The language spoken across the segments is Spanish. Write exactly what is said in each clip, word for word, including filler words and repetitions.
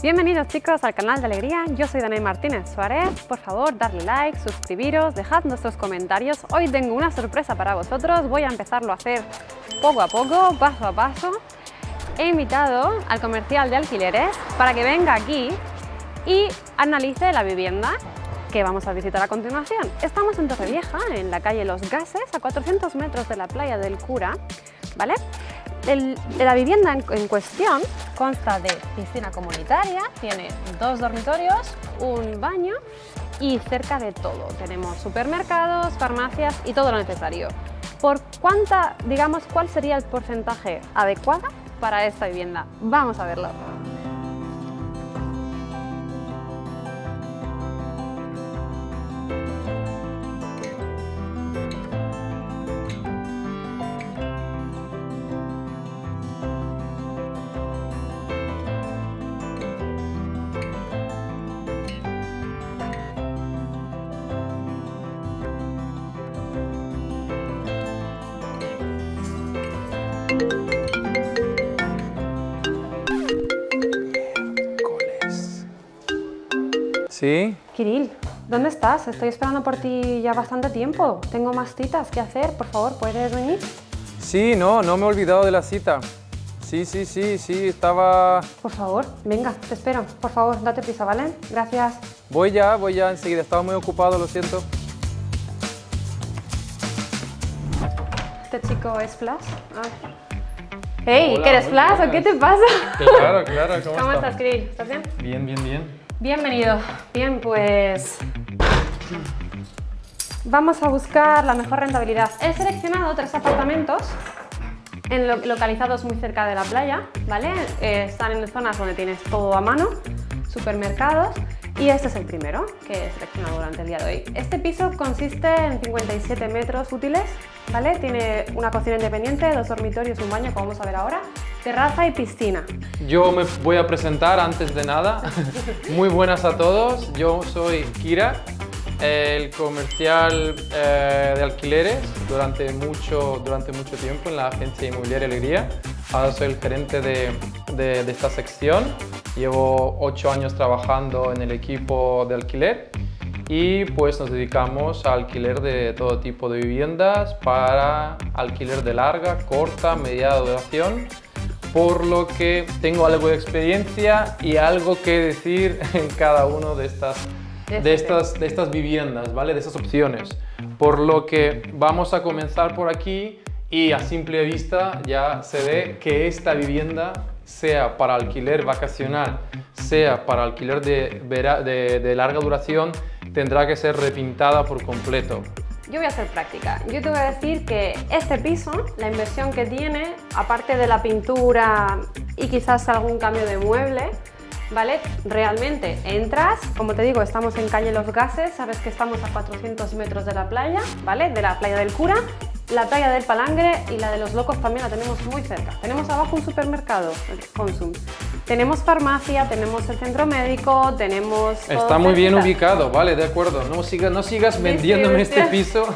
Bienvenidos chicos al canal de Alegría, yo soy Daniel Martínez Suárez, por favor darle like, suscribiros, dejad nuestros comentarios, hoy tengo una sorpresa para vosotros, voy a empezarlo a hacer poco a poco, paso a paso. He invitado al comercial de alquileres para que venga aquí y analice la vivienda que vamos a visitar a continuación. Estamos en Torrevieja, en la calle Los Gases, a cuatrocientos metros de la playa del Cura, ¿vale? El, la vivienda en, en cuestión consta de piscina comunitaria, tiene dos dormitorios, un baño y cerca de todo. Tenemos supermercados, farmacias y todo lo necesario. ¿Por cuánta, digamos, cuál sería el porcentaje adecuado para esta vivienda? Vamos a verlo. ¿Sí? Kirill, ¿dónde estás? Estoy esperando por ti ya bastante tiempo. Tengo más citas que hacer, por favor, ¿puedes venir? Sí, no, no me he olvidado de la cita. Sí, sí, sí, sí, estaba... Por favor, venga, te espero. Por favor, date prisa, ¿vale? Gracias. Voy ya, voy ya enseguida. Estaba muy ocupado, lo siento. Este chico es Flash. Ah. Hey, hola, ¿que eres Flash buenas. o qué te pasa? Claro, claro, ¿cómo, ¿Cómo estás? ¿Cómo estás, Kirill? ¿Estás bien? Bien, bien, bien. Bienvenido. Bien, pues vamos a buscar la mejor rentabilidad. He seleccionado tres apartamentos en lo localizados muy cerca de la playa, ¿vale? Eh, están en zonas donde tienes todo a mano, supermercados, y este es el primero que he seleccionado durante el día de hoy. Este piso consiste en cincuenta y siete metros útiles, ¿vale? Tiene una cocina independiente, dos dormitorios, un baño, como vamos a ver ahora, terraza y piscina. Yo me voy a presentar antes de nada. Muy buenas a todos. Yo soy Kira, el comercial eh, de alquileres durante mucho, durante mucho tiempo en la agencia Inmobiliaria Alegría. Ahora soy el gerente de, de, de esta sección. Llevo ocho años trabajando en el equipo de alquiler y pues nos dedicamos a alquiler de todo tipo de viviendas para alquiler de larga, corta, mediana duración. Por lo que tengo algo de experiencia y algo que decir en cada una de estas, de estas, de estas viviendas, ¿vale? De estas opciones. Por lo que vamos a comenzar por aquí y a simple vista ya se ve que esta vivienda, sea para alquiler vacacional, sea para alquiler de, vera, de, de larga duración, tendrá que ser repintada por completo. Yo voy a hacer práctica. Yo te voy a decir que este piso, la inversión que tiene, aparte de la pintura y quizás algún cambio de mueble, ¿vale? Realmente entras, como te digo, estamos en calle Los Gases, sabes que estamos a cuatrocientos metros de la playa, ¿vale? De la playa del Cura. La playa del Palangre y la de Los Locos también la tenemos muy cerca. Tenemos abajo un supermercado, el Consum. Tenemos farmacia, tenemos el centro médico, tenemos... Está muy bien ubicado, vale, de acuerdo. No, siga, no sigas vendiéndome este piso.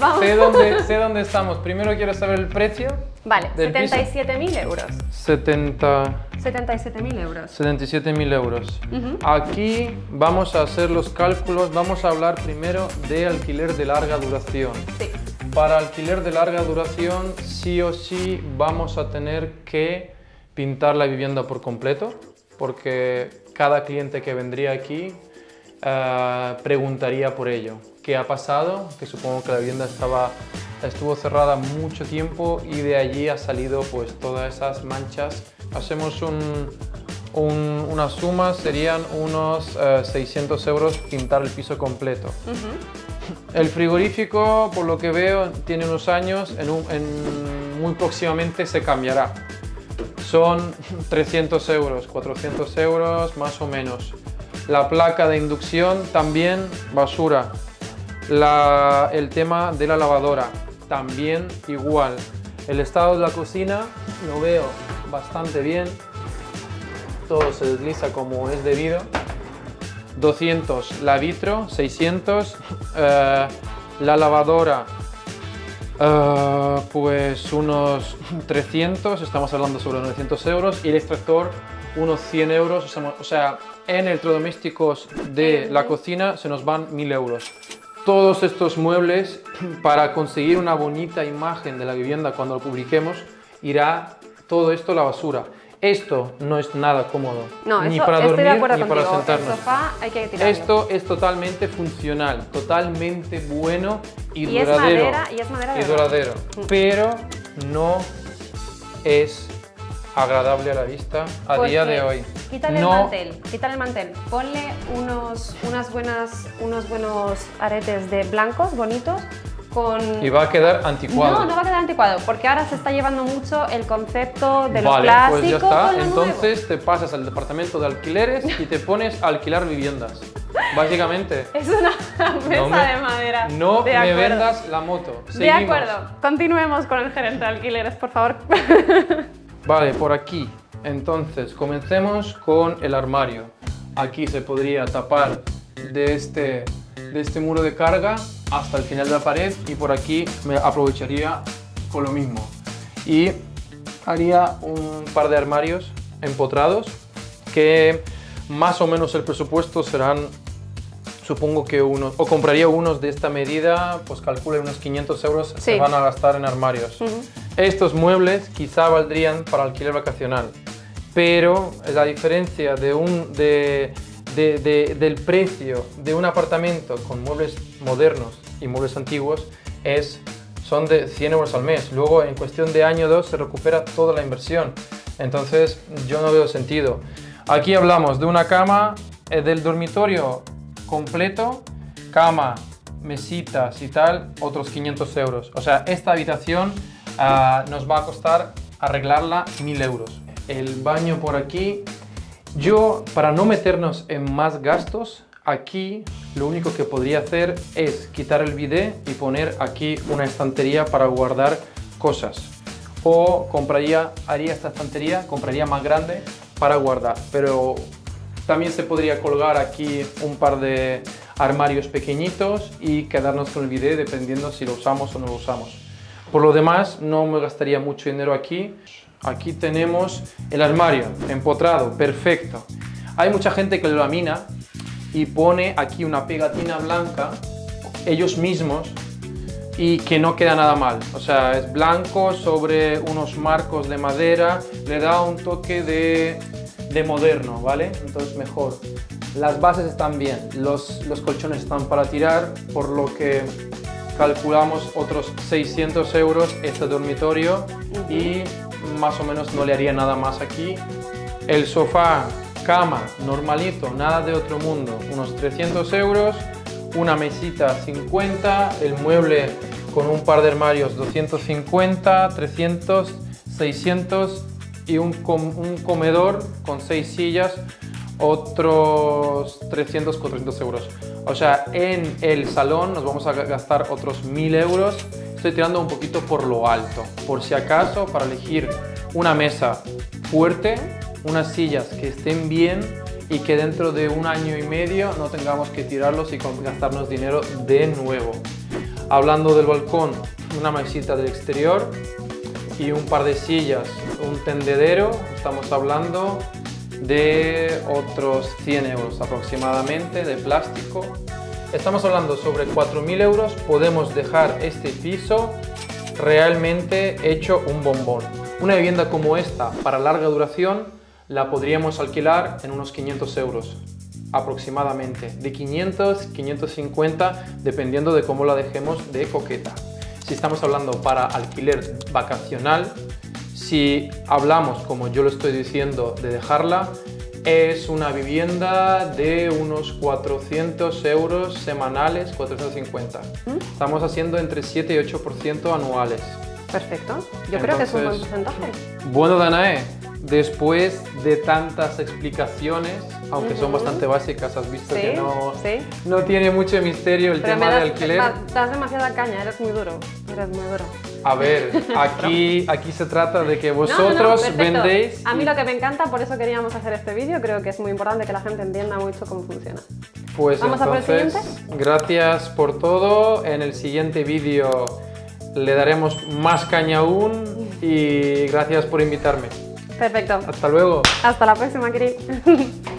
Vamos. Sé dónde, sé dónde estamos. Primero quiero saber el precio. Vale, setenta y siete mil euros. setenta... setenta y siete mil euros. setenta y siete mil euros. Uh-huh. Aquí vamos a hacer los cálculos. Vamos a hablar primero de alquiler de larga duración. Sí. Para alquiler de larga duración, sí o sí vamos a tener que pintar la vivienda por completo, porque cada cliente que vendría aquí uh, preguntaría por ello. ¿Qué ha pasado? Que supongo que la vivienda estaba, estuvo cerrada mucho tiempo y de allí ha salido pues todas esas manchas. Hacemos un, un, una suma, serían unos uh, seiscientos euros pintar el piso completo. Uh-huh. El frigorífico, por lo que veo, tiene unos años, en un, en muy próximamente se cambiará. Son trescientos euros, cuatrocientos euros más o menos. La placa de inducción también basura. La, el tema de la lavadora también igual. El estado de la cocina lo veo bastante bien. Todo se desliza como es debido. doscientos, la vitro, seiscientos, eh, la lavadora, eh, pues unos trescientos, estamos hablando sobre novecientos euros, y el extractor unos cien euros, o sea, en electrodomésticos de la cocina se nos van mil euros. Todos estos muebles, para conseguir una bonita imagen de la vivienda cuando lo publiquemos, irá todo esto a la basura. Esto no es nada cómodo, no, ni eso, para dormir ni contigo, para sentarnos. El sofá hay que tirarlo. Esto es totalmente funcional, totalmente bueno y, y duradero. Es madera, y es madera de y duradero, pero no es agradable a la vista a pues día de hoy. Quítale no. el mantel, quítale el mantel, ponle unos, unas buenas, unos buenos aretes de blancos bonitos. Con... Y va a quedar anticuado. No, no va a quedar anticuado, porque ahora se está llevando mucho el concepto de lo vale, clásico. Pues ya está. Con lo Entonces nuevo. Te pasas al departamento de alquileres y te pones a alquilar viviendas. Básicamente. Es una mesa no me, de madera. No de me vendas la moto. Seguimos. De acuerdo. Continuemos con el gerente de alquileres, por favor. Vale, por aquí. Entonces, comencemos con el armario. Aquí se podría tapar de este, de este muro de carga hasta el final de la pared, y por aquí me aprovecharía con lo mismo y haría un par de armarios empotrados, que más o menos el presupuesto serán, supongo que unos, o compraría unos de esta medida, pues calcula unos quinientos euros sí. se van a gastar en armarios. Uh-huh. Estos muebles quizá valdrían para alquiler vacacional, pero la diferencia de un... de De, de, del precio de un apartamento con muebles modernos y muebles antiguos es, son de cien euros al mes. Luego, en cuestión de año o dos, se recupera toda la inversión. Entonces, yo no veo sentido. Aquí hablamos de una cama, eh, del dormitorio completo, cama, mesitas y tal, otros quinientos euros. O sea, esta habitación uh, nos va a costar arreglarla mil euros. El baño por aquí... Yo, para no meternos en más gastos, aquí lo único que podría hacer es quitar el bidet y poner aquí una estantería para guardar cosas. O compraría, haría esta estantería, compraría más grande para guardar. Pero también se podría colgar aquí un par de armarios pequeñitos y quedarnos con el bidet dependiendo si lo usamos o no lo usamos. Por lo demás, no me gastaría mucho dinero aquí. Aquí tenemos el armario empotrado, perfecto. Hay mucha gente que lo lamina y pone aquí una pegatina blanca ellos mismos y que no queda nada mal. O sea, es blanco sobre unos marcos de madera, le da un toque de, de moderno, ¿vale? Entonces mejor. Las bases están bien, los, los colchones están para tirar, por lo que calculamos otros seiscientos euros este dormitorio y... más o menos no le haría nada más aquí. El sofá, cama, normalito, nada de otro mundo, unos trescientos euros, una mesita cincuenta, el mueble con un par de armarios doscientos cincuenta, trescientos, seiscientos y un, com un comedor con seis sillas, otros trescientos, cuatrocientos euros. O sea, en el salón nos vamos a gastar otros mil euros. Estoy tirando un poquito por lo alto, por si acaso, para elegir una mesa fuerte, unas sillas que estén bien y que dentro de un año y medio no tengamos que tirarlos y gastarnos dinero de nuevo. Hablando del balcón, una mesita del exterior y un par de sillas, un tendedero, estamos hablando de otros cien euros aproximadamente de plástico. Estamos hablando sobre cuatro mil euros, podemos dejar este piso realmente hecho un bombón. Una vivienda como esta, para larga duración, la podríamos alquilar en unos quinientos euros aproximadamente. De quinientos, quinientos cincuenta, dependiendo de cómo la dejemos de coqueta. Si estamos hablando para alquiler vacacional, si hablamos, como yo lo estoy diciendo, de dejarla, es una vivienda de unos cuatrocientos euros semanales, cuatrocientos cincuenta. ¿Mm? Estamos haciendo entre siete y ocho por ciento anuales. Perfecto. Yo Entonces, creo que es un buen porcentaje. Bueno, Danae, después de tantas explicaciones, aunque uh-huh. son bastante básicas, has visto sí, que no, sí. no tiene mucho misterio el Pero tema me das, de alquiler. Me das demasiada caña, eres muy duro, eres muy duro. A ver, aquí, aquí se trata de que vosotros no, no, vendéis... A mí lo que me encanta, por eso queríamos hacer este vídeo, creo que es muy importante que la gente entienda mucho cómo funciona. Pues ¿Vamos entonces, a por el siguiente? Gracias por todo. En el siguiente vídeo le daremos más caña aún y gracias por invitarme. Perfecto. Hasta luego. Hasta la próxima, Kirill.